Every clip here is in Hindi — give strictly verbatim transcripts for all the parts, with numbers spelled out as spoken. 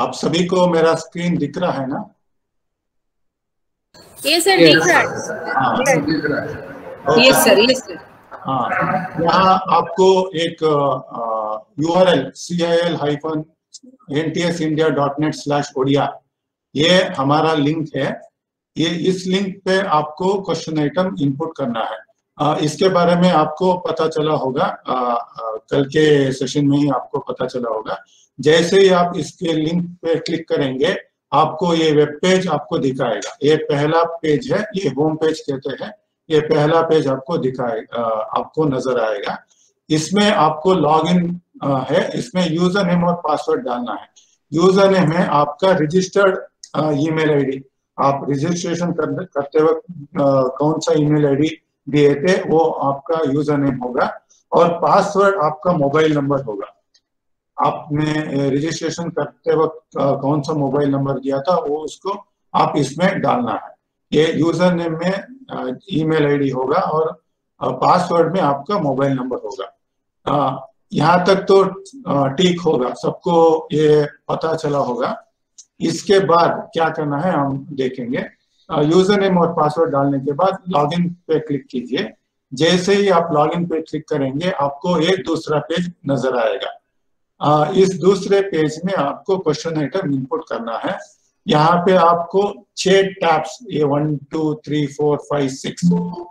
आप सभी को मेरा स्क्रीन दिख रहा है ना? यस सर, दिख रहा है। Yes sir, yes sir. हाँ, यहाँ आपको एक URL C I L N T S India dot net slash Odia ये हमारा लिंक है। ये इस लिंक पे आपको क्वेश्चन आइटम इनपुट करना है। आ, इसके बारे में आपको पता चला होगा, आ, आ, कल के सेशन में ही आपको पता चला होगा। जैसे ही आप इसके लिंक पे क्लिक करेंगे आपको ये वेब पेज आपको दिखाएगा। ये पहला पेज है, ये होम पेज कहते हैं। ये पहला पेज आपको दिखाएगा, आपको नजर आएगा। इसमें आपको लॉगिन है, इसमें यूजर नेम और पासवर्ड डालना है। यूजर नेम है आपका रजिस्टर्ड ईमेल आईडी। आप रजिस्ट्रेशन कर, करते वक्त कौन सा ईमेल आईडी दिए थे वो आपका यूजर नेम होगा, और पासवर्ड आपका मोबाइल नंबर होगा। आपने रजिस्ट्रेशन करते वक्त कौन सा मोबाइल नंबर दिया था वो उसको आप इसमें डालना है। ये यूजर नेम में ईमेल आईडी होगा और पासवर्ड में आपका मोबाइल नंबर होगा। यहाँ तक तो ठीक होगा, सबको ये पता चला होगा। इसके बाद क्या करना है हम देखेंगे। यूजर नेम और पासवर्ड डालने के बाद लॉगिन पे क्लिक कीजिए। जैसे ही आप लॉगिन पे क्लिक करेंगे आपको एक दूसरा पेज नजर आएगा। आ, इस दूसरे पेज में आपको क्वेश्चन आइटम इनपुट करना है। यहाँ पे आपको छह टैब्स, ये one two three four five six,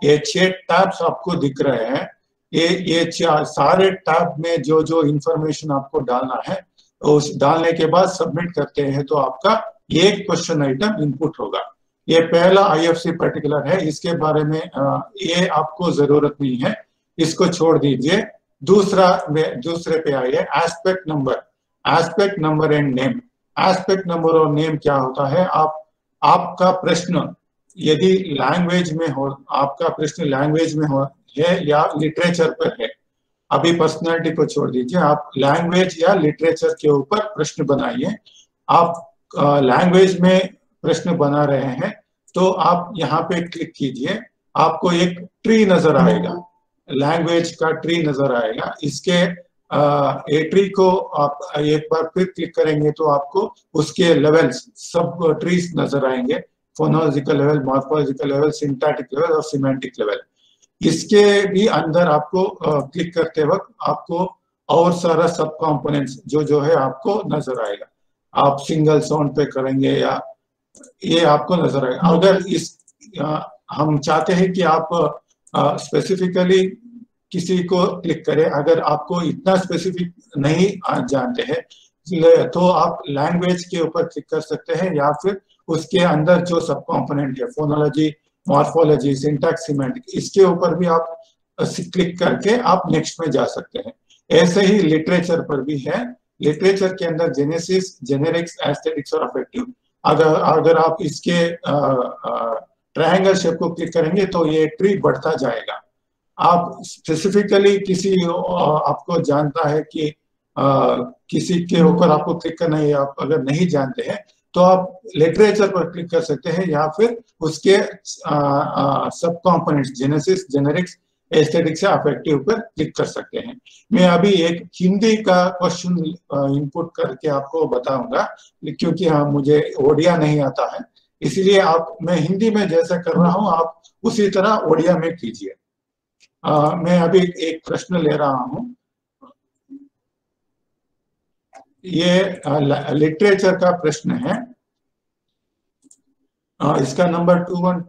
ये छह टैब्स आपको दिख रहे हैं। ये ये सारे टैब में जो जो इंफॉर्मेशन आपको डालना है उस डालने के बाद सबमिट करते हैं तो आपका एक क्वेश्चन आइटम इनपुट होगा। ये पहला आई एफ सी पर्टिकुलर है, इसके बारे में ये आपको जरूरत नहीं है, इसको छोड़ दीजिए। दूसरा दूसरे पे आइए, aspect number, aspect number and name. Aspect number और नेम क्या होता है? आप आपका प्रश्न यदि लैंग्वेज में हो, आपका प्रश्न लैंग्वेज में हो है या लिटरेचर पर है, अभी पर्सनैलिटी को छोड़ दीजिए, आप लैंग्वेज या लिटरेचर के ऊपर प्रश्न बनाइए। आप लैंग्वेज में प्रश्न बना रहे हैं तो आप यहाँ पे क्लिक कीजिए, आपको एक ट्री नजर आएगा, लैंग्वेज का ट्री नजर आएगा। इसके आ, ए ट्री को आप एक बार फिर क्लिक करेंगे तो आपको उसके लेवल्स, सब ट्रीज नजर आएंगे, phonological level, morphological level, syntactic level और सिमेंटिक लेवल। इसके भी अंदर आपको क्लिक करते वक्त आपको और सारा सब कंपोनेंट्स जो जो है आपको नजर आएगा। आप सिंगल साउंड पे करेंगे या ये आपको नजर आएगा। अगर इस आ, हम चाहते हैं कि आप स्पेसिफिकली किसी को क्लिक करें, अगर आपको इतना स्पेसिफिक नहीं जानते हैं तो आप लैंग्वेज के ऊपर क्लिक कर सकते हैं, या फिर उसके अंदर जो सब कंपोनेंट है, फोनोलॉजी, मॉर्फोलॉजी, सिंटैक्स, सिमेंटिक, इसके ऊपर भी आप क्लिक करके आप नेक्स्ट में जा सकते हैं। ऐसे ही लिटरेचर पर भी है, लिटरेचर के अंदर जेनेसिस, जेनेरिक्स, एस्थेटिक्स और अफेक्टिव। अगर अगर आप इसके ट्रायंगल शेप को क्लिक करेंगे तो ये ट्री बढ़ता जाएगा। आप स्पेसिफिकली किसी आपको जानता है कि आ, किसी के ऊपर आपको क्लिक करना है, आप अगर नहीं जानते हैं तो आप लिटरेचर पर क्लिक कर सकते हैं, या फिर उसके सब कंपोनेंट्स जेनेसिस, जेनेरिक्स, एस्थेटिक्स या अफेक्टिव पर क्लिक कर सकते हैं। मैं अभी एक हिंदी का क्वेश्चन इनपुट करके आपको बताऊंगा, क्योंकि हाँ, मुझे ओडिया नहीं आता है, इसलिए आप, मैं हिंदी में जैसा कर रहा हूँ आप उसी तरह ओडिया में कीजिए। मैं अभी एक प्रश्न ले रहा हूँ, ये लिटरेचर का प्रश्न है। इसका number two one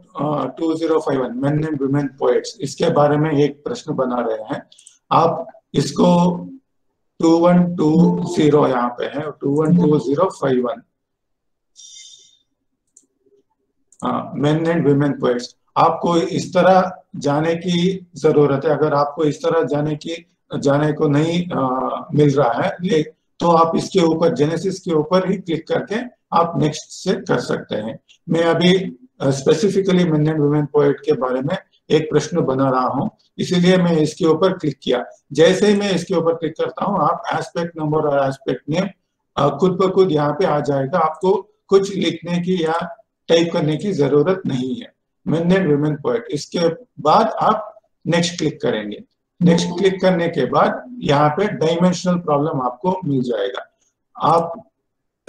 two zero five one men and women poets, इसके बारे में एक प्रश्न बना रहे हैं। आप इसको टू वन टू जीरो यहाँ पे है, two one two zero five one men and women poets. आपको इस तरह जाने की जरूरत है। अगर आपको इस तरह जाने की जाने को नहीं आ, मिल रहा है ले, तो आप इसके ऊपर जेनेसिस के ऊपर ही क्लिक करके आप नेक्स्ट से कर सकते हैं। मैं अभी specifically men and women poet के बारे में एक प्रश्न बना रहा हूं, इसीलिए मैं इसके ऊपर क्लिक किया। जैसे ही मैं इसके ऊपर क्लिक करता हूं आप एस्पेक्ट नंबर और एस्पेक्ट नेम खुद ब खुद यहाँ पे आ जाएगा। आपको कुछ लिखने की या टाइप करने की जरूरत नहीं है। मेन एंड वुमेन पोएट, इसके बाद आप नेक्स्ट क्लिक करेंगे। नेक्स्ट क्लिक करने के बाद यहाँ पे डायमेंशनल प्रॉब्लम आपको मिल जाएगा। आप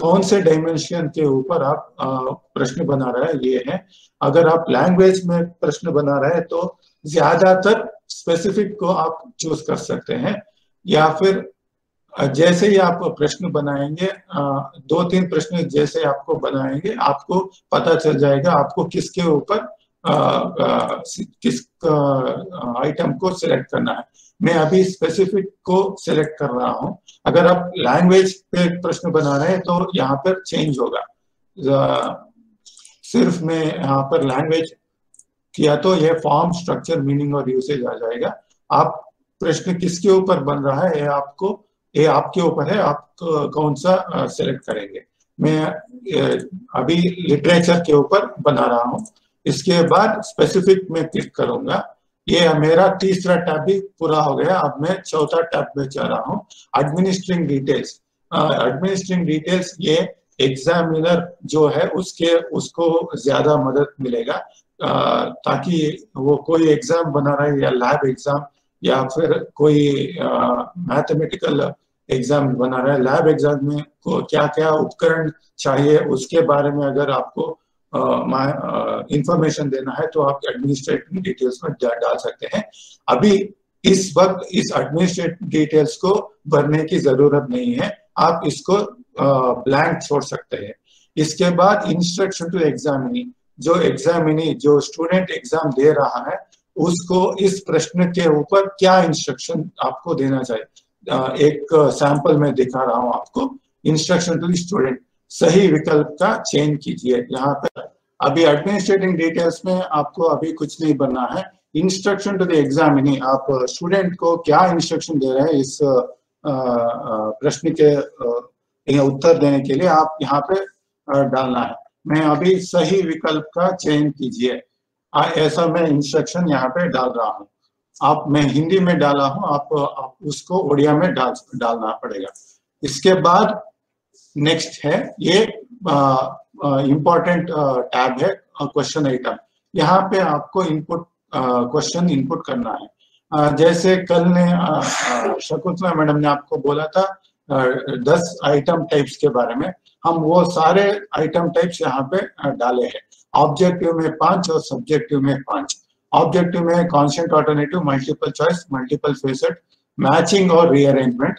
कौन से डायमेंशन के ऊपर आप प्रश्न बना रहे हैं ये है। अगर आप लैंग्वेज में प्रश्न बना रहे हैं तो ज्यादातर स्पेसिफिक को आप चूज कर सकते हैं, या फिर जैसे ही आप प्रश्न बनाएंगे दो तीन प्रश्न जैसे आपको बनाएंगे आपको पता चल जाएगा आपको किसके ऊपर किस आइटम को सिलेक्ट करना है। मैं अभी स्पेसिफिक को सिलेक्ट कर रहा हूं। अगर आप लैंग्वेज पे प्रश्न बना रहे हैं तो यहाँ पर चेंज होगा। सिर्फ मैं यहाँ पर लैंग्वेज किया तो यह फॉर्म स्ट्रक्चर मीनिंग और यूसेज आ जाएगा। आप प्रश्न किसके ऊपर बन रहा है ये आपको ये आपके ऊपर है, आप कौन सा सिलेक्ट करेंगे। मैं अभी लिटरेचर के ऊपर बना रहा हूँ, इसके बाद स्पेसिफिक में क्लिक करूंगा। ये मेरा तीसरा टैब भी पूरा हो गया। अब मैं चौथा टैब में जा रहा हूँ, एडमिनिस्ट्रिंग डिटेल्स। एडमिनिस्ट्रिंग डिटेल्स ये एग्जामिनर जो है उसके उसको ज्यादा मदद मिलेगा, आ, ताकि वो कोई एग्जाम बना रहा है या लैब एग्जाम या फिर कोई मैथमेटिकल एग्जाम बना रहा है, लैब एग्जाम में को क्या क्या उपकरण चाहिए उसके बारे में अगर आपको इंफॉर्मेशन uh, uh, देना है तो आप एडमिनिस्ट्रेटिव डिटेल्स में डाल सकते हैं। अभी इस वक्त इस एडमिनिस्ट्रेटिव डिटेल्स को भरने की जरूरत नहीं है, आप इसको ब्लैंक uh, छोड़ सकते हैं। इसके बाद इंस्ट्रक्शन टू एग्जामिनी, जो एग्जामिनी जो स्टूडेंट एग्जाम दे रहा है उसको इस प्रश्न के ऊपर क्या इंस्ट्रक्शन आपको देना चाहिए। uh, एक सैंपल में दिखा रहा हूँ आपको, इंस्ट्रक्शन टू स्टूडेंट, सही विकल्प का चयन कीजिए। यहाँ पर अभी एडमिनिस्ट्रेटिव डिटेल्स में आपको अभी कुछ नहीं बनना है। इंस्ट्रक्शन टू द एग्जामिनी, आप स्टूडेंट को क्या इंस्ट्रक्शन दे रहे हैं इस प्रश्न के उत्तर देने के लिए आप यहाँ पे डालना है। मैं अभी सही विकल्प का चयन कीजिए ऐसा मैं इंस्ट्रक्शन यहाँ पे डाल रहा हूँ। आप मैं हिंदी में डाला हूँ, आप, आप उसको ओडिया में डाल डालना पड़ेगा। इसके बाद नेक्स्ट है, ये इम्पोर्टेंट टैब है क्वेश्चन आइटम। यहाँ पे आपको इनपुट क्वेश्चन uh, इनपुट करना है। uh, जैसे कल ने uh, शकुंतला मैडम ने आपको बोला था uh, दस आइटम टाइप्स के बारे में, हम वो सारे आइटम टाइप्स यहाँ पे uh, डाले हैं। ऑब्जेक्टिव में पांच और सब्जेक्टिव में पांच। ऑब्जेक्टिव में constant, alternative, multiple choice, multiple facet, matching और रिअरेंजमेंट।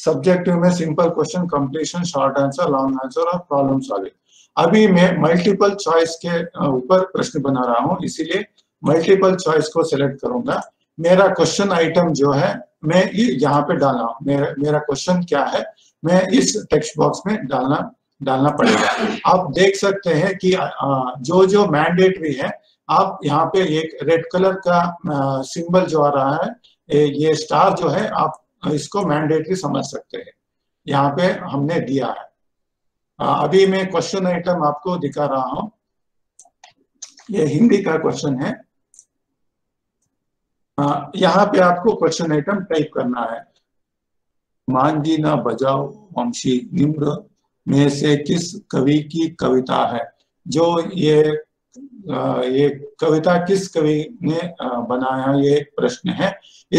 सब्जेक्टिव में simple question, completion, short answer, long answer और प्रॉब्लम सॉल्विंग। अभी मैं मल्टीपल चॉइस के ऊपर प्रश्न बना रहा हूँ, इसीलिए मल्टीपल चॉइस को सिलेक्ट करूंगा। मेरा क्वेश्चन आइटम जो है मैं यहाँ पे डाल रहा हूँ, मेरा मेरा क्वेश्चन क्या है मैं इस टेक्स्ट बॉक्स में डालना डालना पड़ेगा। आप देख सकते हैं कि जो जो मैंडेटरी है, आप यहाँ पे एक रेड कलर का सिंबल जो आ रहा है ये स्टार जो है, आप इसको मैंडेटरी समझ सकते हैं, यहाँ पे हमने दिया है। अभी मैं क्वेश्चन आइटम आपको दिखा रहा हूं, ये हिंदी का क्वेश्चन है। यहाँ पे आपको क्वेश्चन आइटम टाइप करना है। मांझी ना बजाओ वंशी निम्र में से किस कवि की कविता है, जो ये ये कविता किस कवि ने बनाया ये प्रश्न है।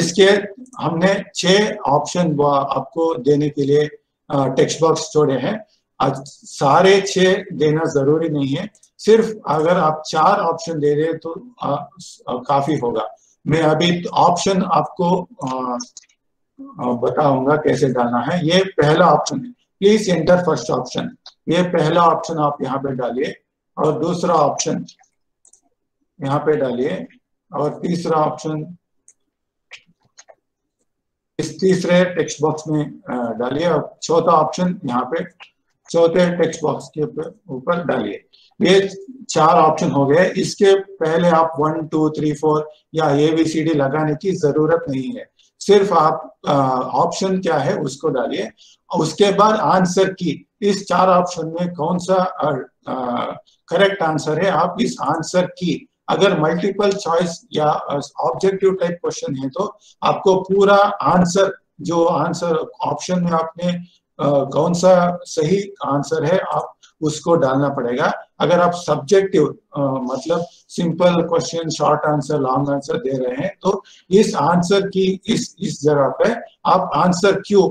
इसके हमने छह ऑप्शन आपको देने के लिए टेक्स्ट बॉक्स छोड़े हैं। आज सारे छह देना जरूरी नहीं है, सिर्फ अगर आप चार ऑप्शन दे रहे तो आ, काफी होगा। मैं अभी ऑप्शन आपको बताऊंगा कैसे डालना है। ये पहला ऑप्शन है, प्लीज एंटर फर्स्ट ऑप्शन, ये पहला ऑप्शन आप यहाँ पे डालिए, और दूसरा ऑप्शन यहाँ पे डालिए, और तीसरा ऑप्शन इस तीसरे टेक्स्ट बॉक्स में डालिए, और चौथा ऑप्शन यहाँ पे चौथे टेक्स्ट बॉक्स के ऊपर डालिए। ये चार ऑप्शन हो गए। इसके पहले आप वन टू थ्री फोर या ए बी सी डी लगाने की जरूरत नहीं है, सिर्फ आप ऑप्शन क्या है उसको डालिए। उसके बाद आंसर की, इस चार ऑप्शन में कौन सा करेक्ट आंसर है आप इस आंसर की, अगर मल्टीपल चॉइस या ऑब्जेक्टिव टाइप क्वेश्चन है तो आपको पूरा आंसर जो आंसर ऑप्शन में आपने uh, कौन सा सही आंसर है आप उसको डालना पड़ेगा। अगर आप सब्जेक्टिव uh, मतलब simple question, short answer, long answer दे रहे हैं तो इस आंसर की इस इस जगह पे आप आंसर क्यों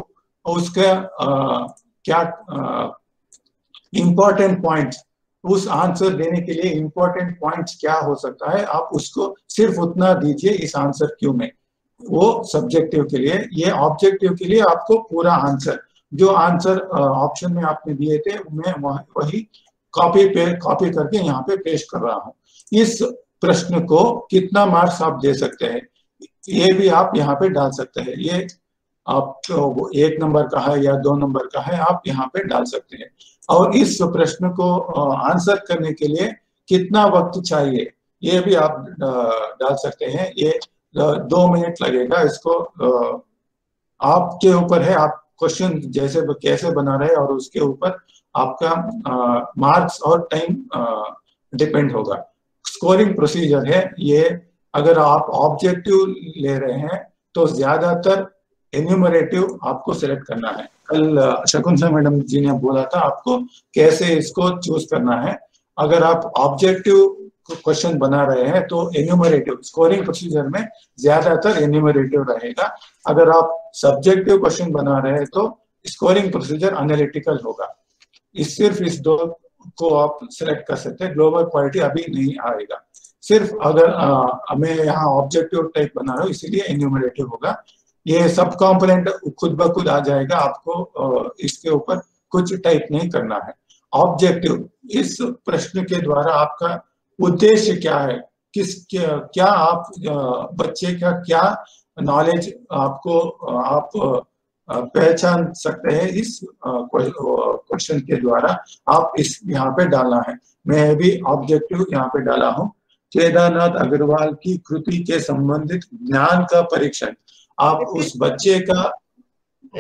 उसका uh, क्या uh, इंपॉर्टेंट पॉइंट्स, उस आंसर देने के लिए इंपॉर्टेंट पॉइंट्स क्या हो सकता है, आप उसको सिर्फ उतना दीजिए इस आंसर क्यू में। वो सब्जेक्टिव के लिए, ये ऑब्जेक्टिव के लिए आपको पूरा आंसर, जो आंसर ऑप्शन में आपने दिए थे मैं वही कॉपी पे कॉपी करके यहाँ पे पेश कर रहा हूँ। इस प्रश्न को कितना मार्क्स आप दे सकते हैं ये भी आप यहाँ पे डाल सकते हैं। ये आप तो एक नंबर का है या दो नंबर का है, आप यहाँ पे डाल सकते हैं। और इस प्रश्न को आंसर करने के लिए कितना वक्त चाहिए ये भी आप डाल सकते हैं। ये दो मिनट लगेगा, इसको आपके ऊपर है, आप क्वेश्चन जैसे कैसे बना रहे और उसके ऊपर आपका मार्क्स और टाइम डिपेंड होगा। स्कोरिंग प्रोसीजर है ये, अगर आप ऑब्जेक्टिव ले रहे हैं तो ज्यादातर एन्यूमरेटिव आपको सेलेक्ट करना है। कल शकुंतला मैडम जी ने बोला था आपको कैसे इसको चूज करना है। अगर आप ऑब्जेक्टिव क्वेश्चन बना रहे हैं तो एन्यूमरेटिव स्कोरिंग प्रोसीजर में ज्यादातर एन्यूमरेटिव रहेगा। अगर आप सब्जेक्टिव क्वेश्चन बना रहे हैं तो स्कोरिंग प्रोसीजर एनालिटिकल होगा। इस सिर्फ इस दो को आप सिलेक्ट कर सकते हैं, ग्लोबल क्वालिटी अभी नहीं आएगा। सिर्फ अगर हमें यहाँ ऑब्जेक्टिव टाइप बना रहे हो इसीलिए एन्यूमरेटिव होगा। ये सब कॉम्पोनेंट खुद ब खुद आ जाएगा, आपको इसके ऊपर कुछ टाइप नहीं करना है। ऑब्जेक्टिव, इस प्रश्न के द्वारा आपका उद्देश्य क्या है, किस क्या, क्या आप बच्चे का क्या नॉलेज आपको आप पहचान सकते हैं इस क्वेश्चन के द्वारा, आप इस यहाँ पे डालना है। मैं भी ऑब्जेक्टिव यहाँ पे डाला हूँ। केदारनाथ अग्रवाल की कृति के संबंधित ज्ञान का परीक्षण, आप उस बच्चे का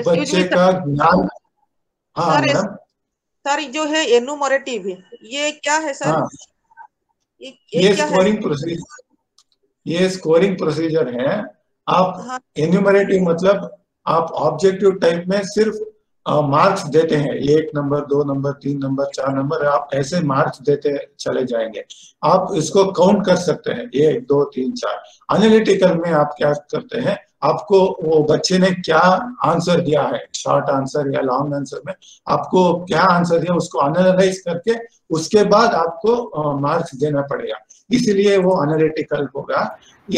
बच्चे का ज्ञान। हाँ मैडम, सर जो है एन्यूमरेटिव ये क्या है सर? हाँ, ये, ये, ये स्कोरिंग प्रोसीजर ये स्कोरिंग प्रोसीजर है। आप हाँ, एन्यूमरेटिव मतलब आप ऑब्जेक्टिव टाइप में सिर्फ मार्क्स देते हैं, एक नंबर दो नंबर तीन नंबर चार नंबर, आप ऐसे मार्क्स देते चले जाएंगे। आप इसको काउंट कर सकते हैं एक दो तीन चार। एनालिटिकल में आप क्या करते हैं, आपको वो बच्चे ने क्या आंसर दिया है, शॉर्ट आंसर या लॉन्ग आंसर में आपको क्या आंसर दिया उसको एनालाइज करके उसके बाद आपको मार्क्स देना पड़ेगा, इसीलिए वो एनालिटिकल होगा।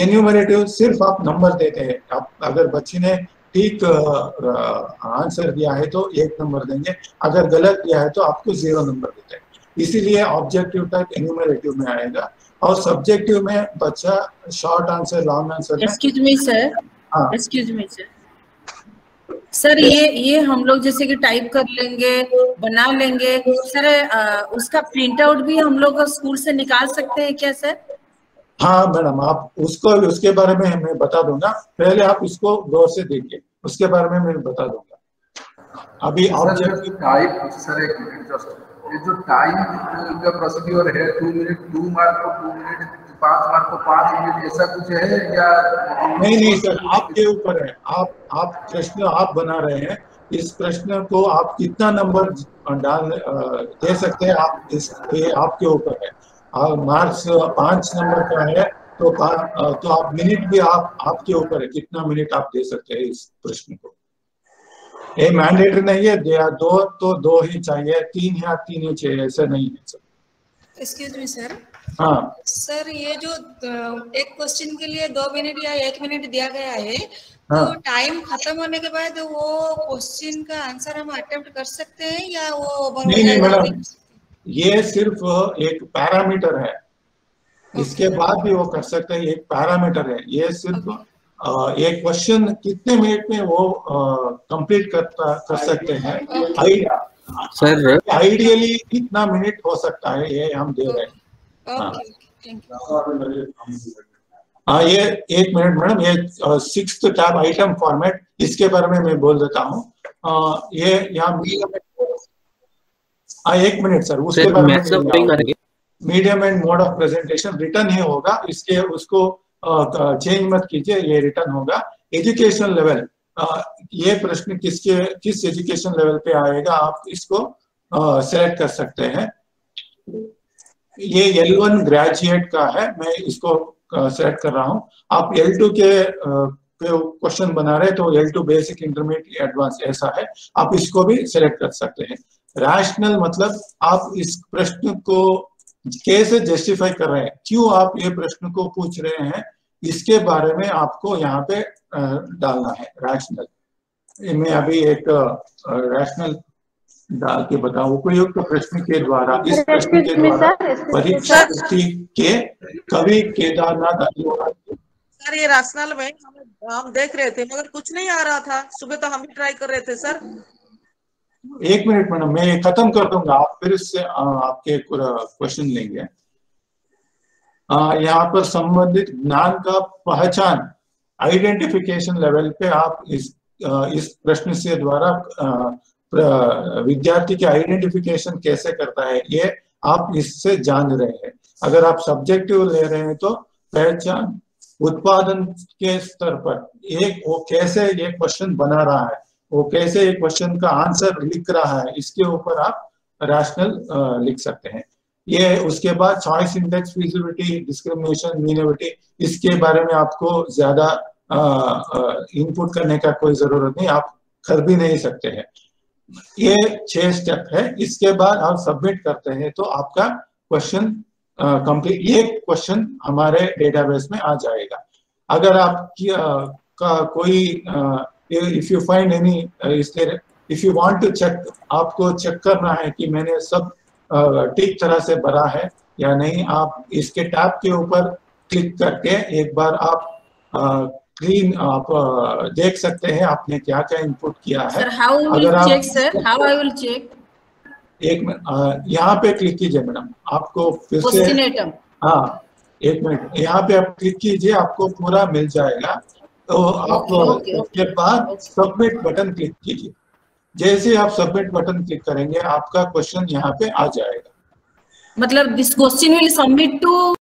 एन्यूमरेटिव सिर्फ आप नंबर देते हैं, आप अगर बच्चे ने ठीक आंसर दिया है तो एक नंबर देंगे, अगर गलत दिया है तो आपको जीरो नंबर देते हैं, इसीलिए ऑब्जेक्टिव टाइप एन्यूमरेटिव में आएगा। और सब्जेक्टिव में बच्चा short answer long answer. Excuse me sir, excuse me sir, sir ये ये हम लोग जैसे कि टाइप कर लेंगे बना लेंगे सर, आ, उसका प्रिंट आउट भी हम लोग स्कूल से निकाल सकते हैं क्या सर? हाँ मैडम, आप उसको उसके बारे में मैं बता दूंगा, पहले आप उसको गौर से देखिए, उसके बारे में मैं बता दूंगा। अभी ऑब्जेक्ट टाइप सर, एक मिनट जस्ट, ये जो टाइम का प्रोसीड्योर है टू मिनट टू मार्क को टू मिनट पाँच मार्क को पाँच मिनट ऐसा कुछ है या? नहीं नहीं सर, आपके ऊपर है, आप आप प्रश्न आप बना रहे हैं, इस प्रश्न को आप कितना नंबर डाल दे सकते हैं आप, इस ये आपके ऊपर है। और मार्क्स पाँच नंबर का है तो तो आप मिनट भी आप आपके ऊपर है, कितना मिनट आप दे सकते हैं इस प्रश्न को। ये मैंडेटरी नहीं है, दो तो दो ही चाहिए, तीन या तीन ही चाहिए, ऐसा नहीं है सर। एक्सक्यूज मी सर, हाँ सर, ये जो एक क्वेश्चन के लिए दो मिनट या एक मिनट दिया गया है, हाँ, तो टाइम खत्म होने के बाद वो क्वेश्चन का आंसर हम अटेम्प्ट कर सकते हैं या वो? नहीं नहीं मैडम, ये सिर्फ एक पैरामीटर है, okay, इसके बाद भी वो कर सकते हैं, एक पैरामीटर है ये सिर्फ, okay, एक क्वेश्चन कितने मिनट में वो कंप्लीट करता कर सकते हैं, सर आइडियली कितना मिनट हो सकता है ये हम दे रहे हैं। हाँ, हाँ ये एक मिनट मैडम, ये सिक्स्थ टैब आइटम फॉर्मेट, इसके बारे में मैं बोल देता हूँ। ये यहाँ मीडियम, एक मिनट सर, उसके बारे में medium and mode of presentation return ही होगा, इसके उसको चेंज मत कीजिए, ये रिटर्न होगा। एजुकेशन लेवल, ये प्रश्न किसके किस एजुकेशन लेवल पे आएगा आप इसको सेलेक्ट कर सकते हैं। ये एल वन ग्रेजुएट का है, मैं इसको सेलेक्ट कर रहा हूँ। आप एल टू के क्वेश्चन बना रहे तो L two basic intermediate advance ऐसा है, आप इसको भी सिलेक्ट कर सकते हैं। रैशनल मतलब आप इस प्रश्न को कैसे जस्टिफाई कर रहे हैं, क्यों आप ये प्रश्न को पूछ रहे हैं, इसके बारे में आपको यहाँ पे डालना है रैशनल। मैं अभी एक रैशनल डाल के बताऊं, उपयुक्त प्रश्न के द्वारा इस प्रश्न के द्वारा परीक्षार्थी के कवि केदारनाथ अग्रवाल। सर ये रैशनल में हम देख रहे थे मगर कुछ नहीं आ रहा था, सुबह तो हम भी ट्राई कर रहे थे। सर एक मिनट मैडम, मैं खत्म कर दूंगा, आप फिर इससे आपके क्वेश्चन लेंगे। यहाँ पर संबंधित ज्ञान का पहचान आइडेंटिफिकेशन लेवल पे आप इस इस प्रश्न से द्वारा विद्यार्थी के आइडेंटिफिकेशन कैसे करता है ये आप इससे जान रहे हैं। अगर आप सब्जेक्टिव ले रहे हैं तो पहचान उत्पादन के स्तर पर एक वो कैसे ये क्वेश्चन बना रहा है, वो कैसे एक क्वेश्चन का आंसर लिख रहा है, इसके ऊपर आप रैशनल लिख सकते हैं। ये उसके बाद choice index, feasibility, discrimination, minority, इसके बारे में आपको ज्यादा इनपुट करने का कोई जरूरत नहीं, आप कर भी नहीं सकते हैं। ये छह स्टेप है, इसके बाद आप सबमिट करते हैं तो आपका क्वेश्चन कंप्लीट, एक क्वेश्चन हमारे डेटाबेस में आ जाएगा। अगर आपकी का कोई if you find any if you want to check, आपको चेक करना है कि मैंने सब ठीक तरह से भरा है या नहीं, आप इसके टैब के ऊपर क्लिक करके एक बार आप क्लीन आप देख सकते हैं आपने क्या क्या इनपुट किया है। अगर आप sir how I will check, एक मिनट यहाँ पे क्लिक कीजिए मैडम, आपको फिर से हाँ एक मिनट यहाँ पे आप क्लिक कीजिए, आपको पूरा मिल जाएगा। तो आप उसके बाद सबमिट बटन क्लिक कीजिए, जैसे आप सबमिट बटन क्लिक करेंगे आपका क्वेश्चन यहाँ पे आ जाएगा। मतलब this question will submit to